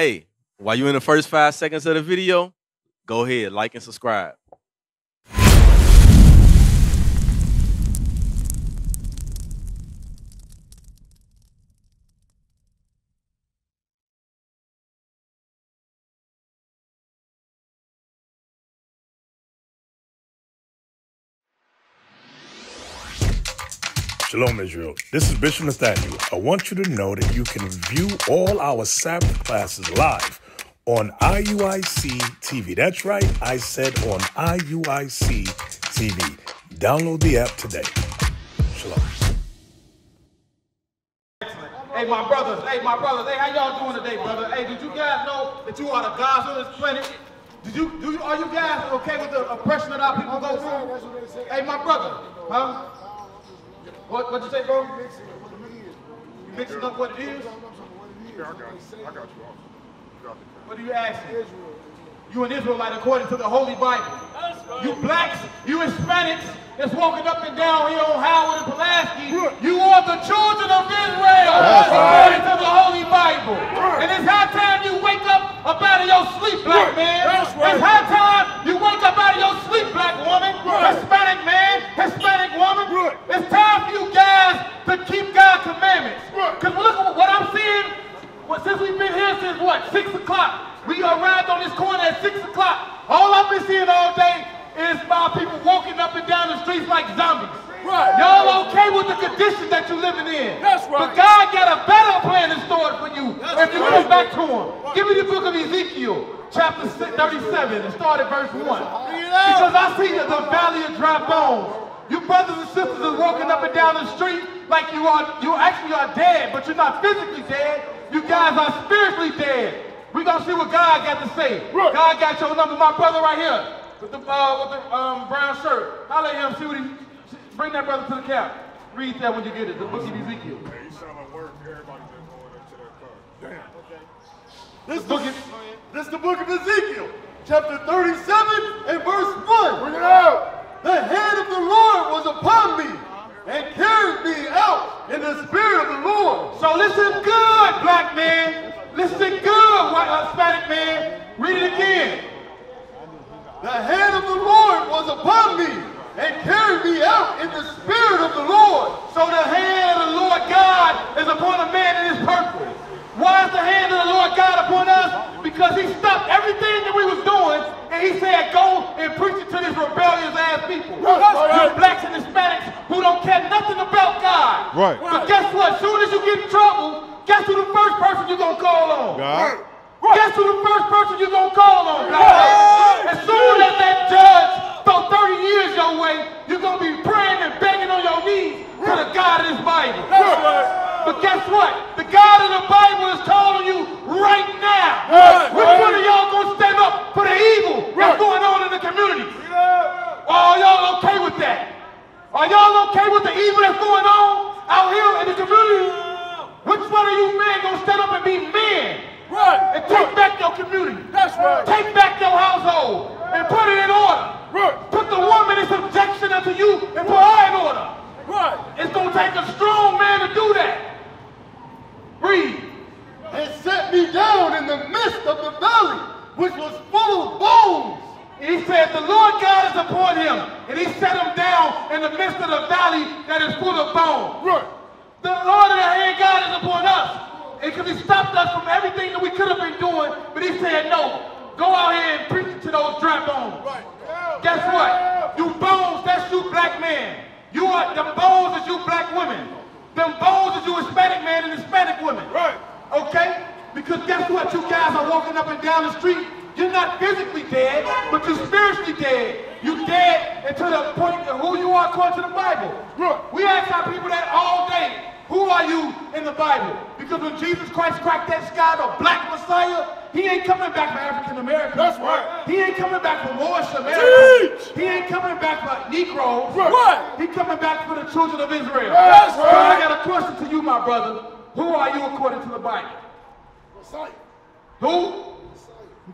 Hey, while you're in the first 5 seconds of the video, go ahead, like and subscribe. Shalom Israel, this is Bishop Nathaniel. I want you to know that you can view all our Sabbath classes live on IUIC TV. That's right, I said on IUIC TV. Download the app today. Shalom. Excellent. Hey my brothers, hey, how y'all doing today, brother? Hey, did you guys know that you are the gods of this planet? Are you guys okay with the oppression that our people go through? Hey, my brother, huh? What'd you say, bro? You mixing up what it is? Yeah, I got you all. What are you asking? You an Israelite according to the Holy Bible. You blacks, you Hispanics that's walking up and down here on Howard and Pulaski, you are the children of Israel according to the Holy Bible. And it's high time you wake up out of your sleep, black man. It's high time you wake up out of your sleep, black woman, Hispanic man, Hispanic woman. It's time for you guys to keep God's commandments. Because look at what I'm seeing. Well, since we've been here since what, 6 o'clock? We arrived on this corner at 6 o'clock. All I've been seeing all day is my people walking up and down the streets like zombies. Right. Y'all okay with the conditions that you're living in? That's right. But God got a better plan in store for you if you come back to Him. Give me the book of Ezekiel, chapter 37, and start at verse 1. Because I see the valley of dry bones. You brothers and sisters are walking up and down the street like you actually are dead, but you're not physically dead. You guys are spiritually dead. We're going to see what God got to say. Right. God got your number. My brother right here with the brown shirt. I'll let him see what he... Bring that brother to the camp. Read that when you get it. The book of Ezekiel. Hey, you sound like work. Everybody's been going up to their car. Damn. Okay. This is the book of Ezekiel, chapter 37 and verse 1. Bring it out. The hand of the Lord was upon me and carried me out in the spirit of the Lord. So listen good, black man. Listen good, white Hispanic man. Read it again. The hand of the Lord was upon me and carried me out in the spirit of the Lord. So the hand of the Lord God is upon a man in his purpose. Why is the hand of the Lord God upon us? Because He stopped everything that we was doing and He said, go and preach it to this rebellious ass people. You blacks and Hispanics who don't care nothing about God. Right. But guess what? As soon as you get in trouble, guess who the first person you're going to call on? God. Right. Guess who the first person you're going to call on? God. Right. As soon as that judge throw 30 years your way, you're going to be praying and begging on your knees to the God of this Bible. Right. But guess what? The God of the Bible is calling you right now. Right. Which one of y'all going to stand up for the evil that's going on in the community? Yeah. Are y'all okay with that? Are y'all okay with the evil that's going on out here in the community? Which one of you men gonna stand up and be men? Right. And take back your community. That's right. Take back your household and put it in order. Right. Put the woman in subjection unto you and put her in order. Right. It's gonna take a strong man to do that. Read. And set me down in the midst of the valley, which was full of bones. He said, the Lord God is upon him, and He set him down in the midst of the valley that is full of bones. Right. The Lord of the hand God is upon us, because He stopped us from everything that we could have been doing, but He said, no, go out here and preach to those dry bones. Right. Yeah. Guess what? You bones, that's you black man. You are, them bones is you black women. Them bones is you Hispanic man and Hispanic women. Right. Okay? Because guess what? You guys are walking up and down the street. You're not physically dead, but you're spiritually dead. You're dead until the point of who you are according to the Bible. Look, we ask our people that all day. Who are you in the Bible? Because when Jesus Christ cracked that sky, the black Messiah, He ain't coming back for African Americans. That's right. He ain't coming back for Moorish Americans. He ain't coming back for Negroes. Right. He coming back for the children of Israel. That's right. So I got a question to you, my brother. Who are you according to the Bible? Messiah. Who?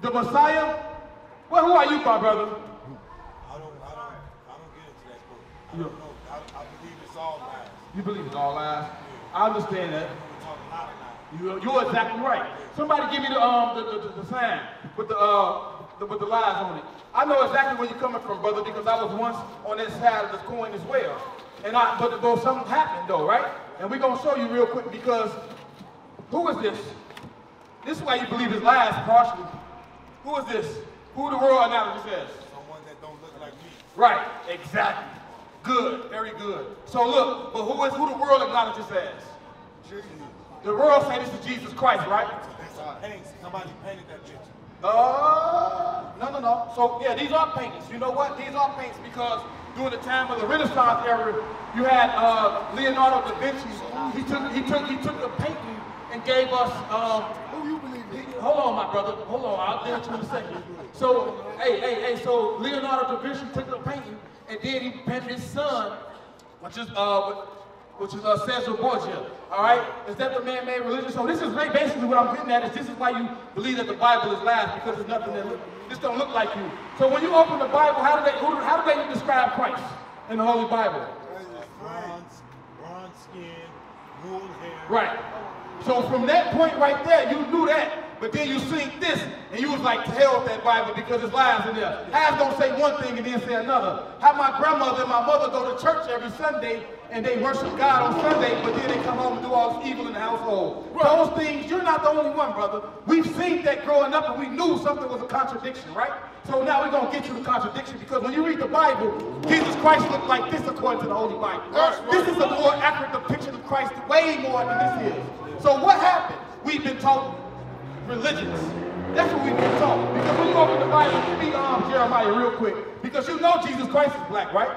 The Messiah? Well, who are you, my brother? I don't get into that book. I don't know. I believe it's all lies. You believe it's all lies? Yeah. I understand that. You're exactly right. Somebody give me the sign with the lines on it. I know exactly where you're coming from, brother, because I was once on that side of the coin as well. And but something happened though, right? And we're gonna show you real quick because who is this? This is why you believe his lies partially. Who is this? Who the world analogy says? Someone that don't look like me. Right, exactly. Good, very good. So look, but who the world acknowledges as? Jesus. The world says this is Jesus Christ, right? Paintings. Somebody painted that picture. No. So yeah, these are paintings. You know what? These are paintings because during the time of the Renaissance era, you had Leonardo da Vinci. He took a painting and gave us. Who you believe in? Hold on, my brother. Hold on. I'll get you in a second. So hey. So Leonardo da Vinci took a painting and then he painted his son, which is Cesare Borgia, all right? Is that the man-made religion? So this is basically what I'm getting at, is this is why you believe that the Bible is lies, because there's nothing that this don't look like you. So when you open the Bible, how do they describe Christ in the Holy Bible? Bronze skin, gold hair. Right. So from that point right there, you knew that, but then you seen this, and you was like, to hell with that Bible, because there's lies in there. Halves don't say one thing and then say another. How my grandmother and my mother go to church every Sunday, and they worship God on Sunday, but then they come home and do all this evil in the household. Right. Those things, you're not the only one, brother. We've seen that growing up, and we knew something was a contradiction, right? So now we're going to get you the contradiction, because when you read the Bible, Jesus Christ looked like this according to the Holy Bible. Right. This is a more accurate depiction of Christ, way more than this is. So what happened? We've been taught religions. That's what we've been taught. Because when you open the Bible, be Jeremiah real quick, because you know Jesus Christ is black, right?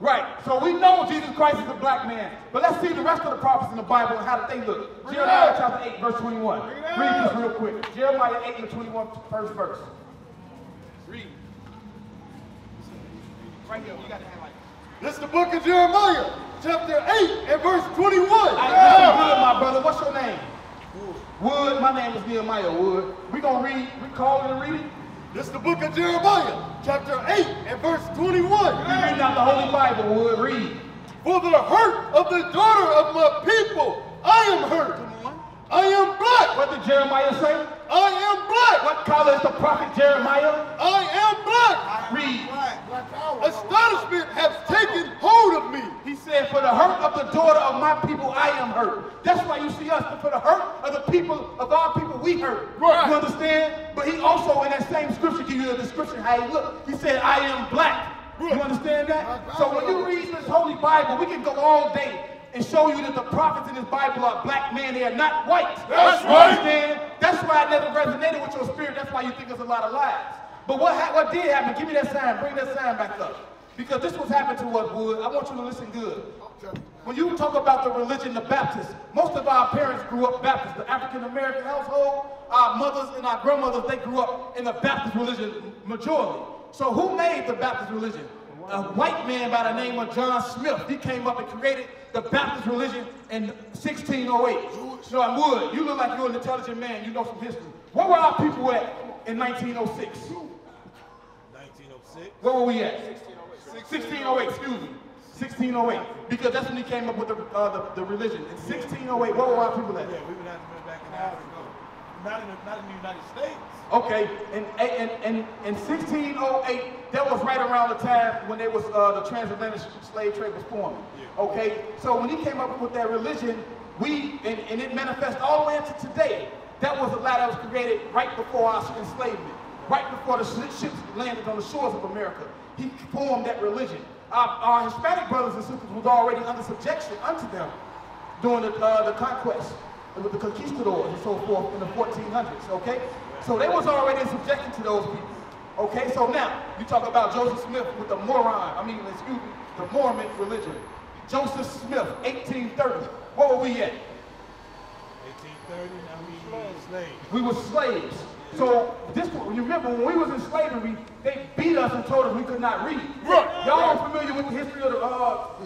Right, so we know Jesus Christ is a black man, but let's see the rest of the prophets in the Bible and how do they look. Jeremiah chapter 8, verse 21. Read this real quick. Jeremiah 8 and 21, first verse. Read. Right here, you got the hand like this. This is the book of Jeremiah, chapter 8 and verse 21. Good, my brother. What's your name? Wood. My name is Nehemiah Wood. We're going to read, we're calling and reading. This is the book of Jeremiah, chapter 8, and verse 21. You're reading out the Holy Bible, Wood. Read. For the hurt of the daughter of my people, I am hurt. I am black. What did Jeremiah say? I am black. What color is the prophet Jeremiah? I am black. Read. Astonishment has taken hold of me. He said, for the hurt of the daughter of my people, I am hurt. That's why you see us, for the hurt of the people, of our people, we hurt. Right. You understand? But he also, in that same scripture, gives you a description how he looked. He said, I am black. Right. You understand that? So when you read this Holy Bible, we can go all day and show you that the prophets in this Bible are black men, they are not white. That's right. Understand? That's why it never resonated with your spirit. That's why you think it's a lot of lies. But what did happen? Give me that sign. Bring that sign back up. Because this was happened to us, Wood. I want you to listen good. When you talk about the religion, the Baptist, most of our parents grew up Baptist. The African-American household, our mothers and our grandmothers, they grew up in the Baptist religion majority. So who made the Baptist religion? A white man by the name of John Smith. He came up and created the Baptist religion in 1608. John Wood, you look like you're an intelligent man. You know some history. Where were our people at in 1906? 1906? Where were we at? 1608, excuse me. 1608, because that's when he came up with the religion. In 1608, where were our people at? Yeah, we would have to go back in Africa. Not in the United States. Okay, in 1608, that was right around the time when the transatlantic slave trade was forming. Yeah. Okay, so when he came up with that religion, and it manifests all the way into today. That was a lie that was created right before our enslavement, right before the ships landed on the shores of America. He formed that religion. Our Hispanic brothers and sisters was already under subjection unto them during the conquest with the conquistadors and so forth in the 1400s, okay? So they was already subjected to those people, okay? So now, you talk about Joseph Smith with the Mormon religion. Joseph Smith, 1830, what were we at? 1830, now we were slaves. So this, you remember when we was in slavery, they beat us and told us we could not read. Right. Y'all familiar with the history of the?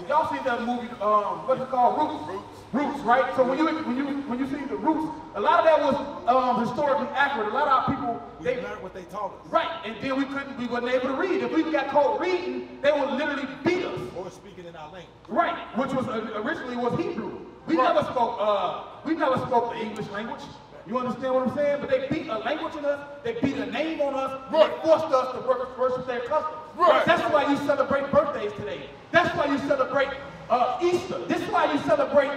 Y'all seen that movie? What's it called? Roots, right? So when you see the Roots, a lot of that was historically accurate. A lot of our people they learned what they taught us. Right, and then we weren't able to read. If we got caught reading, they would literally beat us. Or speaking in our language. Right, which was originally was Hebrew. We never spoke. We never spoke the English language. You understand what I'm saying? But they beat a language on us, they beat a name on us, right. They forced us to worship their customs. Right. That's why you celebrate birthdays today. That's why you celebrate Easter. This is why you celebrate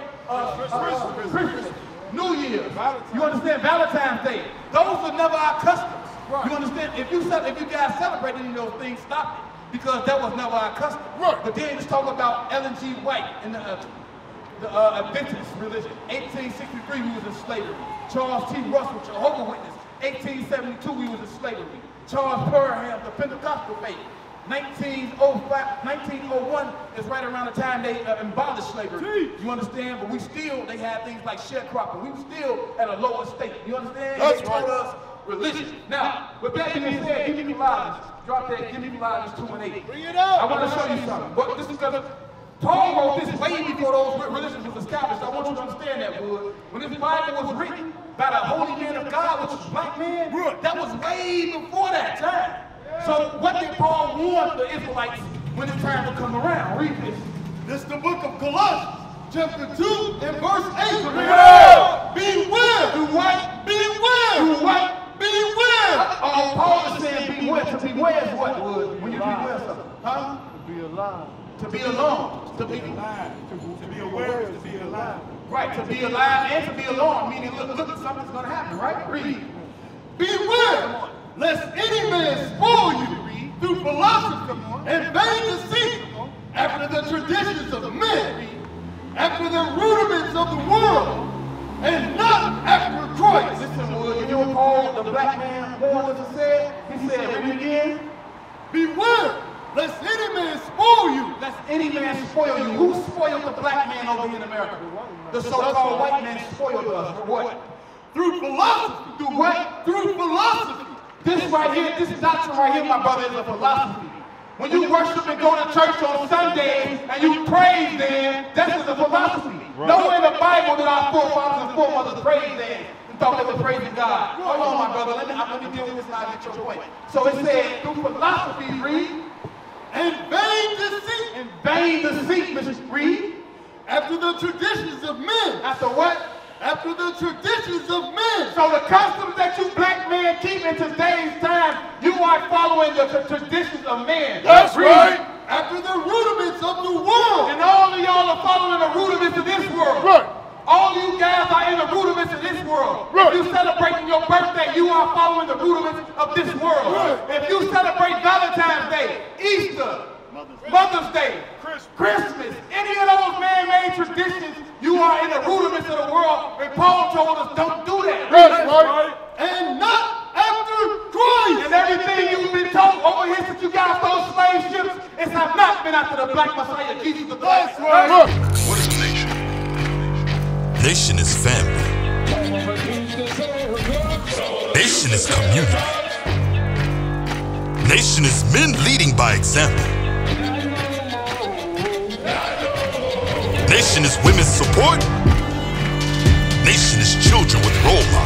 Christmas, New Year's. You understand? Valentine's Day. Those are never our customs. Right. You understand? If you guys celebrate any of those things, stop it. Because that was never our custom. Right. But then let's talk about Ellen G. White and the Adventist religion. 1863, we was in slavery. Charles T. Russell, Jehovah's Witness. 1872, we was in slavery. Charles Perham, the Pentecostal faith. 1901 is right around the time they abolished slavery. Jeez. You understand? But we still, they had things like sharecropping. We were still at a lower state. You understand? That's they taught us religion. Now, with that being said, give me Colossians. Drop that. Give me Colossians 2:8. Bring it up. I want to show you something. But this is because Paul wrote this way before those religions was established. I want you to understand that, Wood. When this Bible was written by the holy man of God, which was black man, that was way before that time. So what did Paul warn the Israelites when the time will come around? Read this. This is the book of Colossians, chapter 2 and verse 8. Beware! Beware! Beware! Beware! Beware! Beware! Uh-oh, Paul is saying beware. To beware is what? When you beware something. Huh? To be alive. To be alone. To be alive. To be aware is to be alive. Right, to be alive and to be alone, meaning look, something's going to happen, right? Read. Beware! Lest any man spoil you through philosophy and vain deceit, after the traditions of men, after the rudiments of the world, and not after Christ. Listen, Wood, you know what Paul, the black man, warned us to say? He said, read again. Beware, lest any man spoil you. Lest any man spoil you. Who spoiled the black man over here in America? The so-called white man spoiled us. For what? Through philosophy. Through what? Through philosophy. This right here, this doctrine right here, my brother, is a philosophy. When you worship and go to church on Sundays and you praise them, that's a philosophy. Right. Nowhere in the Bible did our forefathers and foremothers praise them and thought they were praising God. Hold on, my brother, let me deal with this now and get your point. So it said, through philosophy, read, and vain deceit. And vain deceit, Mrs. Reed. After the traditions of men. After what? After the traditions of men. So the customs that you black men keep in today's time, you are following the traditions of men. That's right. After the rudiments of the world. And all of y'all are following the rudiments of this world. Right. All you guys are in the rudiments of this world. Right. If you celebrating your birthday, you are following the rudiments of this world. Right. If you celebrate Valentine's Day, Easter, Mother's Day, Christmas, any of those man-made traditions, you are in the rudiments of the world, and Paul told us don't do that. That's right. And not after Christ. And everything you've been told over here since you guys those slave ships, it has not been after the black Messiah, Jesus the Christ. What is nation? Nation is family. Nation is community. Nation is men leading by example. Nation is women's support. Nation is children with role models.